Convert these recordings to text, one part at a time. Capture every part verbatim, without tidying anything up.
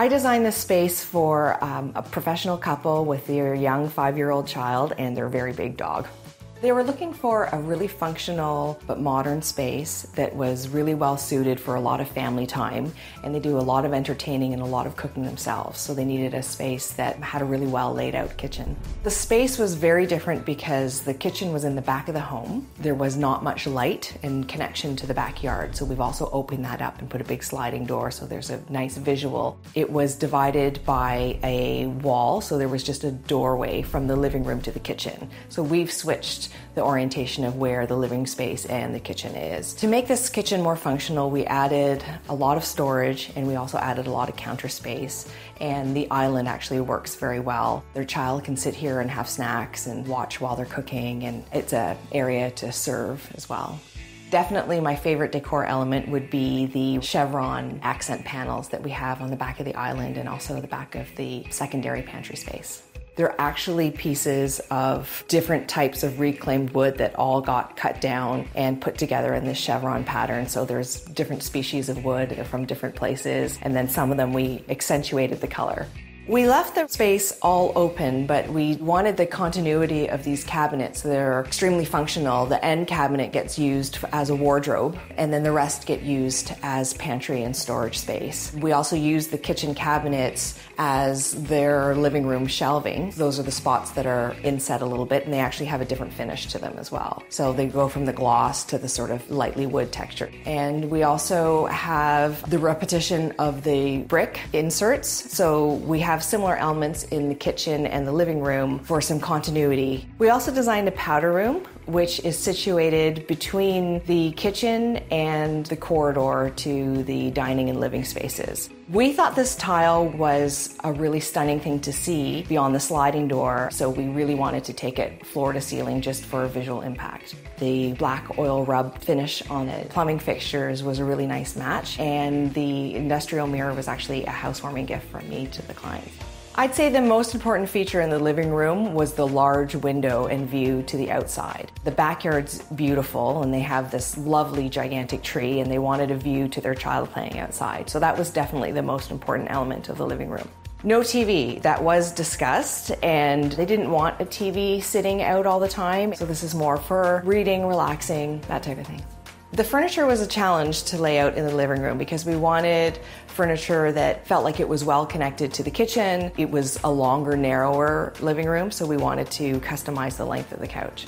I designed this space for um, a professional couple with their young five-year-old child and their very big dog. They were looking for a really functional but modern space that was really well suited for a lot of family time, and they do a lot of entertaining and a lot of cooking themselves, so they needed a space that had a really well laid out kitchen. The space was very different because the kitchen was in the back of the home. There was not much light and connection to the backyard, so we've also opened that up and put a big sliding door, so there's a nice visual. It was divided by a wall, so there was just a doorway from the living room to the kitchen, so we've switched the orientation of where the living space and the kitchen is. To make this kitchen more functional, we added a lot of storage, and we also added a lot of counter space, and the island actually works very well. Their child can sit here and have snacks and watch while they're cooking, and it's an area to serve as well. Definitely my favorite decor element would be the chevron accent panels that we have on the back of the island and also the back of the secondary pantry space. They're actually pieces of different types of reclaimed wood that all got cut down and put together in this chevron pattern. So there's different species of wood from different places, and then some of them we accentuated the color. We left the space all open, but we wanted the continuity of these cabinets. They're extremely functional. The end cabinet gets used as a wardrobe, and then the rest get used as pantry and storage space. We also use the kitchen cabinets as their living room shelving. Those are the spots that are inset a little bit, and they actually have a different finish to them as well. So they go from the gloss to the sort of lightly wood texture. And we also have the repetition of the brick inserts. So we have similar elements in the kitchen and the living room for some continuity. We also designed a powder room, which is situated between the kitchen and the corridor to the dining and living spaces. We thought this tile was a really stunning thing to see beyond the sliding door, so we really wanted to take it floor to ceiling just for visual impact. The black oil rub finish on the plumbing fixtures was a really nice match, and the industrial mirror was actually a housewarming gift from me to the client. I'd say the most important feature in the living room was the large window and view to the outside. The backyard's beautiful, and they have this lovely gigantic tree, and they wanted a view to their child playing outside. So that was definitely the most important element of the living room. No T V, that was discussed, and they didn't want a T V sitting out all the time. So this is more for reading, relaxing, that type of thing. The furniture was a challenge to lay out in the living room because we wanted furniture that felt like it was well connected to the kitchen. It was a longer, narrower living room, so we wanted to customize the length of the couch.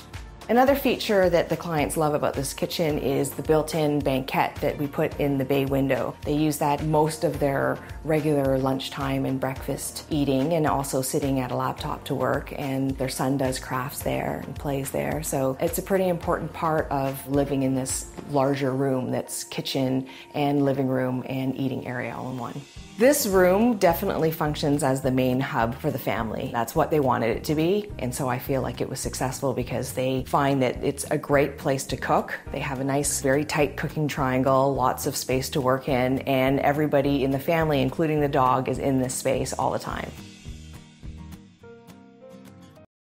Another feature that the clients love about this kitchen is the built-in banquette that we put in the bay window. They use that most of their regular lunchtime and breakfast eating, and also sitting at a laptop to work, and their son does crafts there and plays there. So it's a pretty important part of living in this larger room that's kitchen and living room and eating area all in one. This room definitely functions as the main hub for the family. That's what they wanted it to be, and so I feel like it was successful because they find that it's a great place to cook. They have a nice, very tight cooking triangle, lots of space to work in, and everybody in the family, including the dog, is in this space all the time.